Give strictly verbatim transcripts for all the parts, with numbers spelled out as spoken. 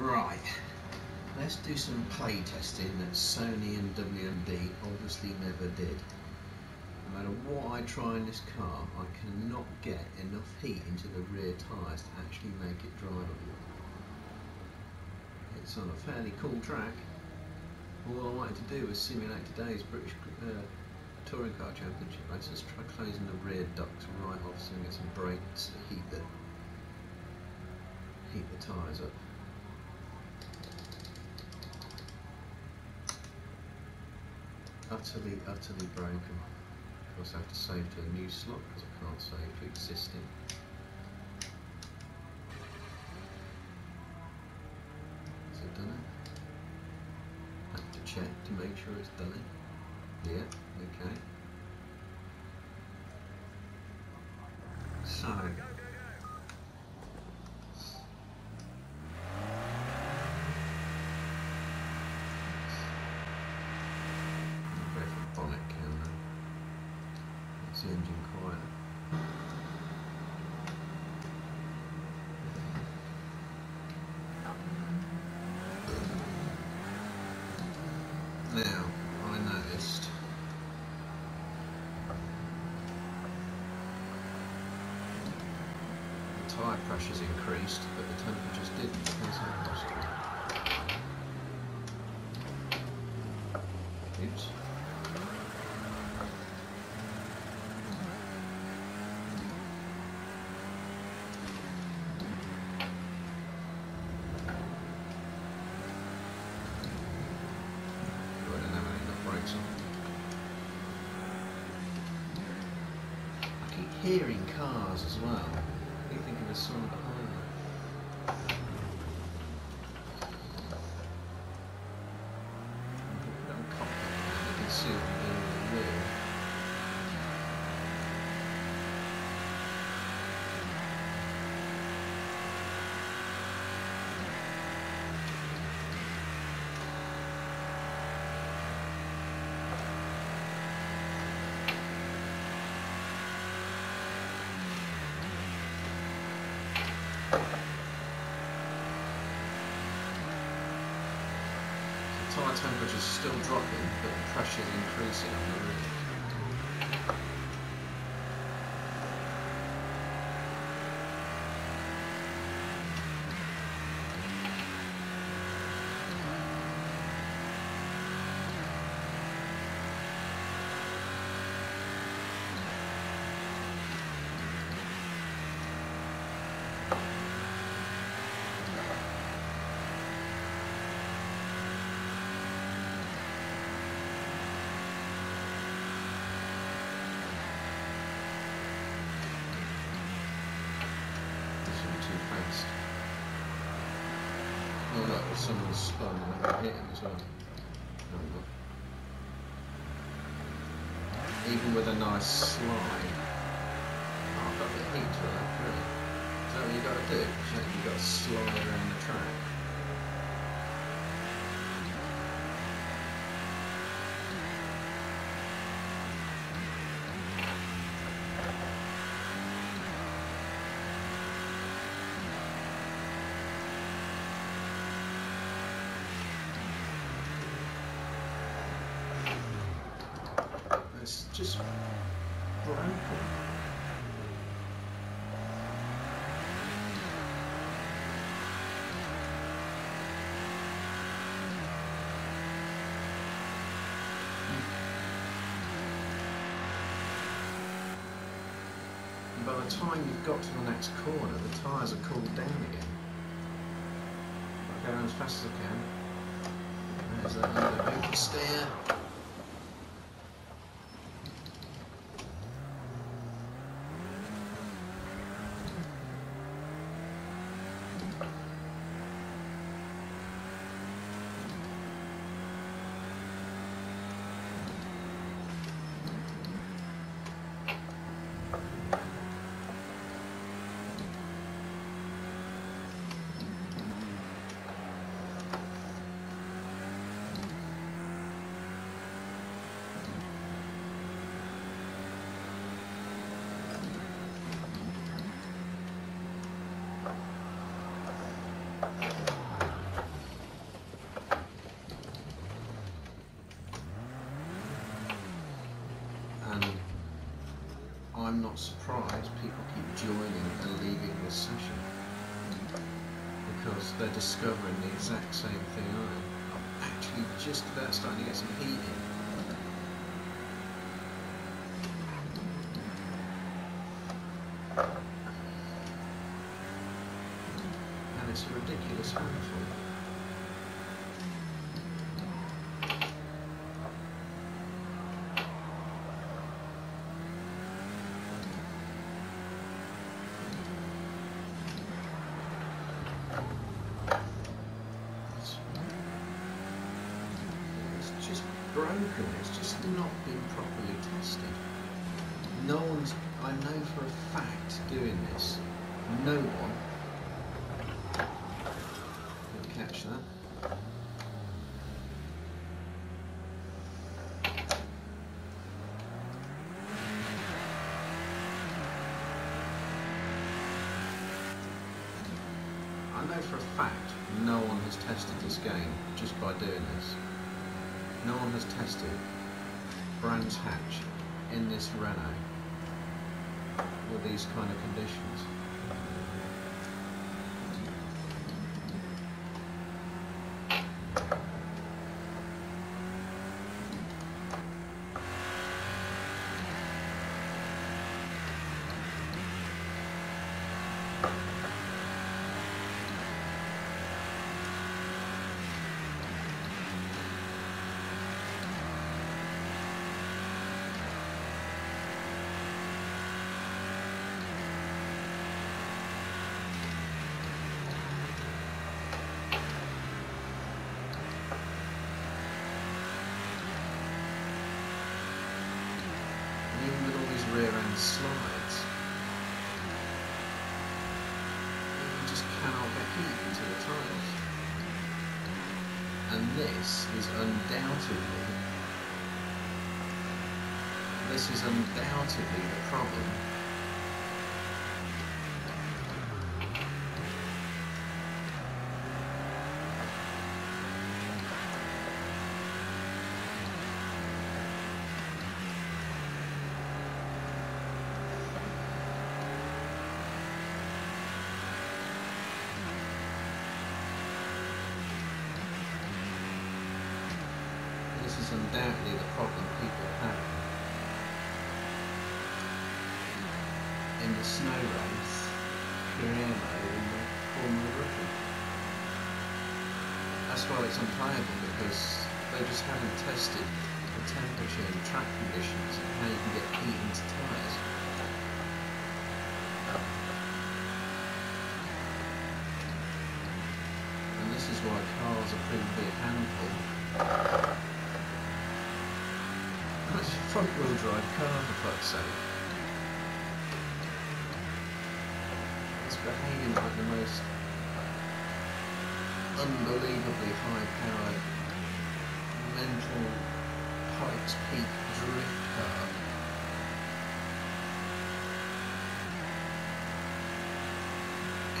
Right, let's do some play testing that Sony and W M D obviously never did. No matter what I try in this car, I cannot get enough heat into the rear tyres to actually make it drivable. It's on a fairly cool track. All I wanted to do was simulate today's British uh, Touring Car Championship. I just try closing the rear ducts right off so I get some brakes to heat the, heat the tyres up. Utterly, utterly broken. Of course I have to save to a new slot because I can't save to existing. Has it done it? I have to check to make sure it's done it. Yeah, okay. So, engine quiet. Now, I noticed the tyre pressure's increased, but the temperatures didn't, because I lost it. Oops. Hearing cars as well. What do you think of the song behind me? I'm confident you can see them in the wall. The tyre temperature is still dropping, but the pressure is increasing on the rear. Oh look, there's someone spun and I can hit him as well. Oh, look. Even with a nice slide. Oh, I've got a bit of heat to that, really. Is that what you've got to do? You've got to slide around the track. It's just broken. And by the time you've got to the next corner, the tyres are cooled down again. I'll go as fast as I can. There's that little oversteer. not surprised people keep joining and leaving this session, because they're discovering the exact same thing I am. I'm actually just about starting to get some heat in. And it's a ridiculous handful. Broken, it's just not been properly tested. No one's, I know for a fact, doing this. No one. Didn't catch that. I know for a fact no one has tested this game just by doing this. No one has tested Brands Hatch in this Renault with these kind of conditions. Slides. You just cannot get heat into the tyres. And this is undoubtedly, this is undoubtedly the problem. Undoubtedly the problem people have in the snow race, Pirello in the Formula Rookie. That's why it's unplayable, because they just haven't tested the temperature and track conditions and how you can get heat into tyres. And this is why cars are proving to be a handful. It's a front wheel drive car, for fuck's sake. It's behaving like the most unbelievably high powered mental Pikes Peak drift car.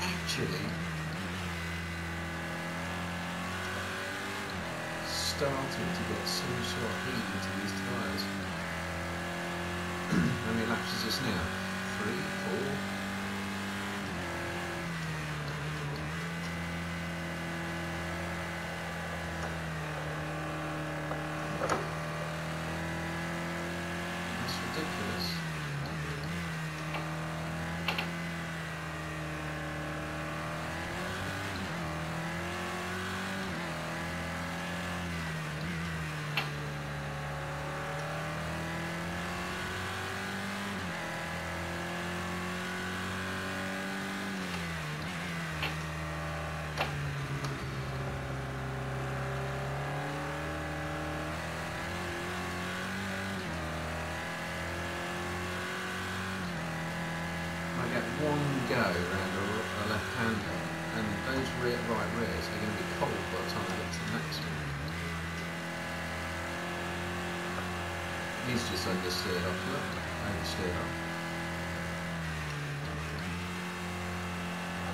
Actually starting to get some sort of heat into these tyres. How many laps is this now? Three, four? That's ridiculous. One go around a left-hander, and those rear, right rears are going to be cold by the time I get to the next one. He's just understeered off, look, oversteered off.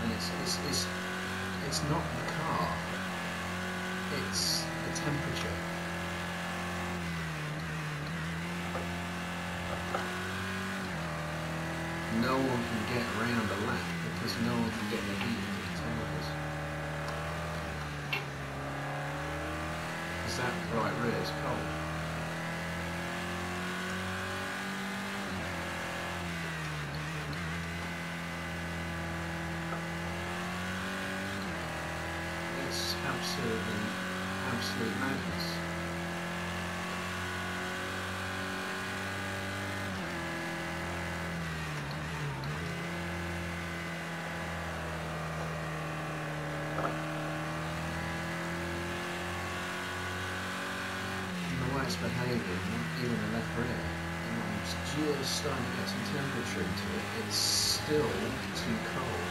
And it's, it's, it's, it's not the car, it's the temperature. no one can get around the lap because no one can get their heat into the tyres. Because that right rear is cold. It's absolute, absolute madness. Behaviour, even the left rear, and I'm just starting to get some temperature into it, it's still too cold.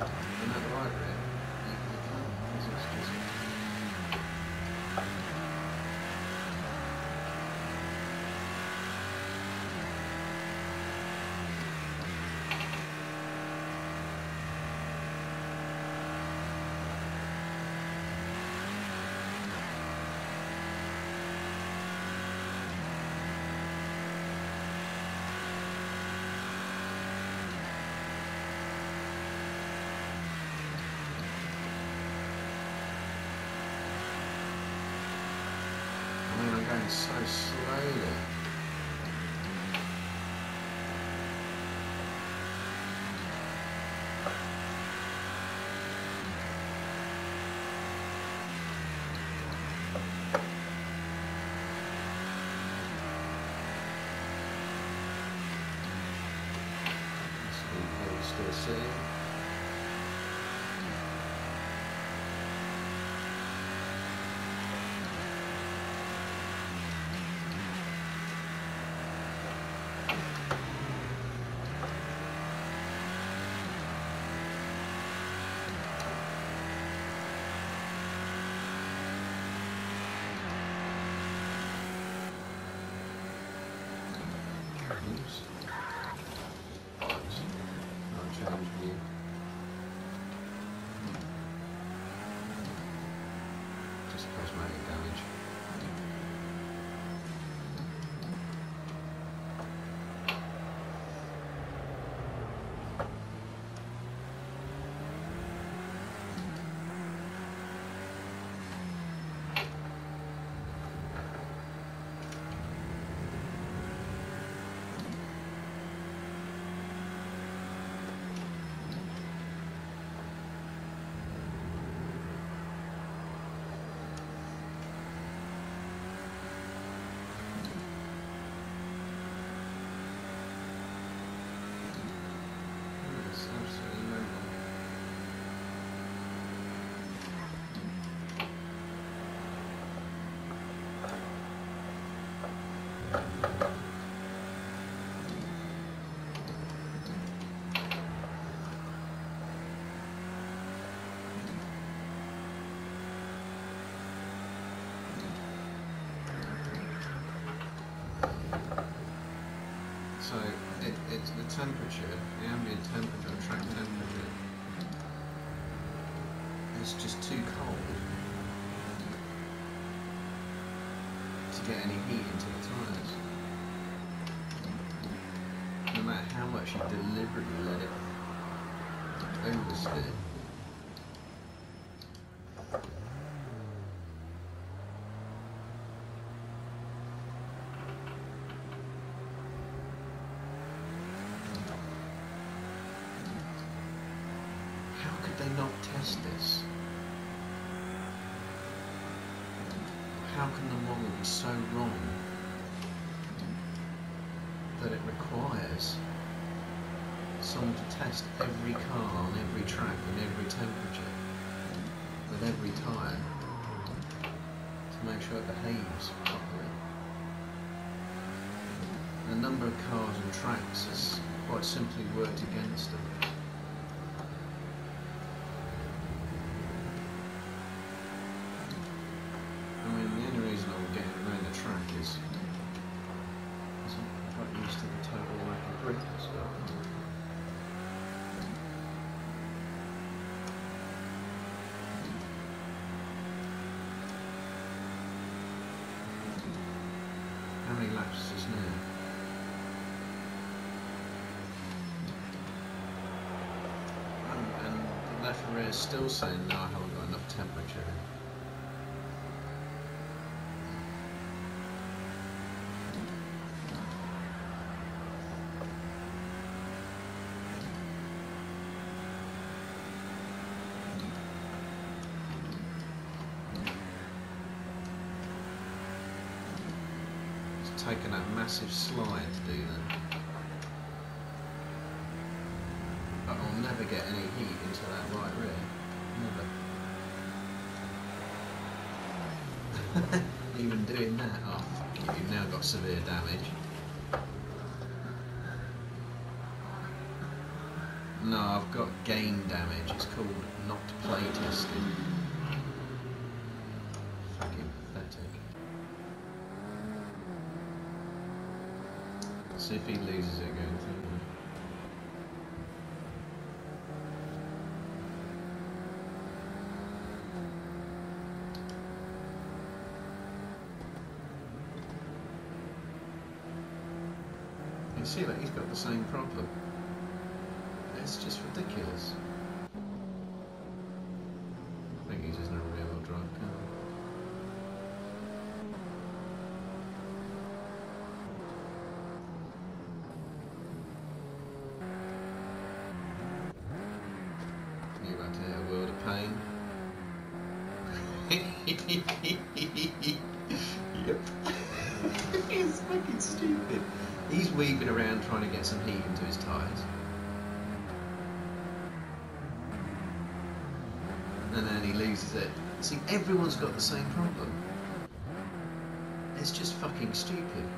And that right rear, you can't, because it's just... so slowly. Let's see, still see. So it, it's the temperature, the ambient temperature, the track temperature, it's just too cold to get any heat into the tyres. No matter how much you deliberately let it oversteer. They not test this? How can the model be so wrong that it requires someone to test every car on every track and every temperature with every tyre to make sure it behaves properly? The number of cars and tracks has quite simply worked against them. How many laps? It's still saying no, I haven't got enough temperature. It's taken that massive slide to do that. Never get any heat into that right rear. Never. Even doing that, oh fuck, you've now got severe damage. No, I've got gain damage. It's called not play tested. Fucking pathetic. Let's see if he loses it going through. See that he's got the same problem. It's just ridiculous. I think he's just in a rear wheel drive car. You're about to hit a world of pain. Yep. It's fucking stupid. He's weaving around trying to get some heat into his tyres. And then he loses it. See, everyone's got the same problem. It's just fucking stupid.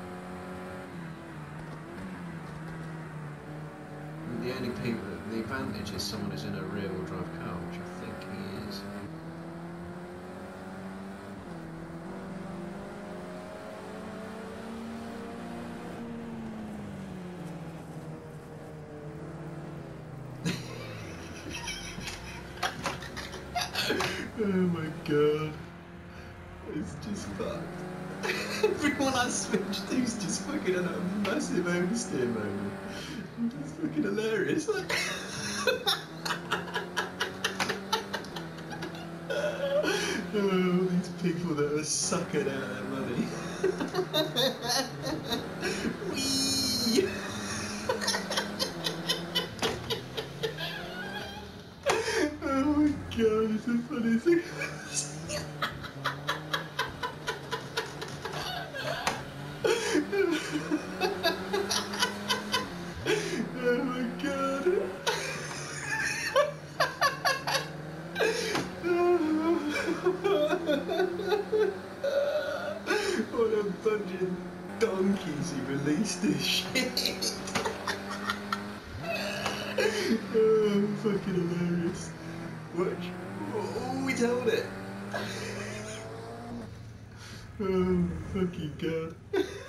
The only people, the advantage is someone who's in a rear wheel drive car, which I think he is. Oh my god, it's just fucked. Everyone I switched to is just fucking in a massive oversteer moment. It's fucking hilarious. Oh, these people that are sucking out their money. Wee. God, it's the funniest thing. Oh my god. What a bunch of donkeys he released this shit. Oh, fucking hilarious. Which, oh, we told it. Oh, fucking God.